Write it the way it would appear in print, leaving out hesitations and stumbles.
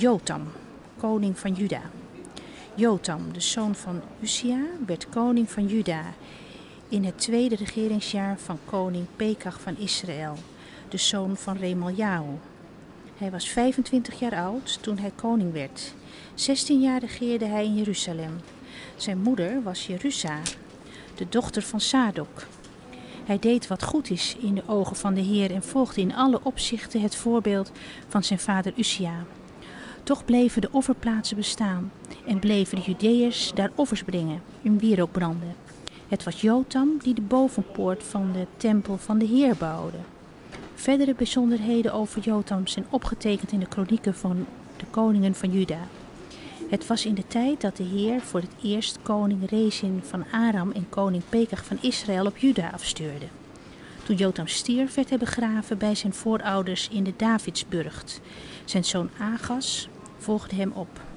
Jotham, koning van Juda. Jotham, de zoon van Uzia, werd koning van Juda in het tweede regeringsjaar van koning Pekach van Israël, de zoon van Remaliah. Hij was 25 jaar oud toen hij koning werd. 16 jaar regeerde hij in Jeruzalem. Zijn moeder was Jerusha, de dochter van Sadok. Hij deed wat goed is in de ogen van de Heer en volgde in alle opzichten het voorbeeld van zijn vader Uzia. Toch bleven de offerplaatsen bestaan en bleven de Judeërs daar offers brengen en wierook branden. Het was Jotham die de bovenpoort van de tempel van de Heer bouwde. Verdere bijzonderheden over Jotham zijn opgetekend in de kronieken van de koningen van Juda. Het was in de tijd dat de Heer voor het eerst koning Rezin van Aram en koning Pekach van Israël op Juda afstuurde. Toen Jotham stierf werd hij begraven bij zijn voorouders in de Davidsburgt. Zijn zoon Ahaz volgde hem op.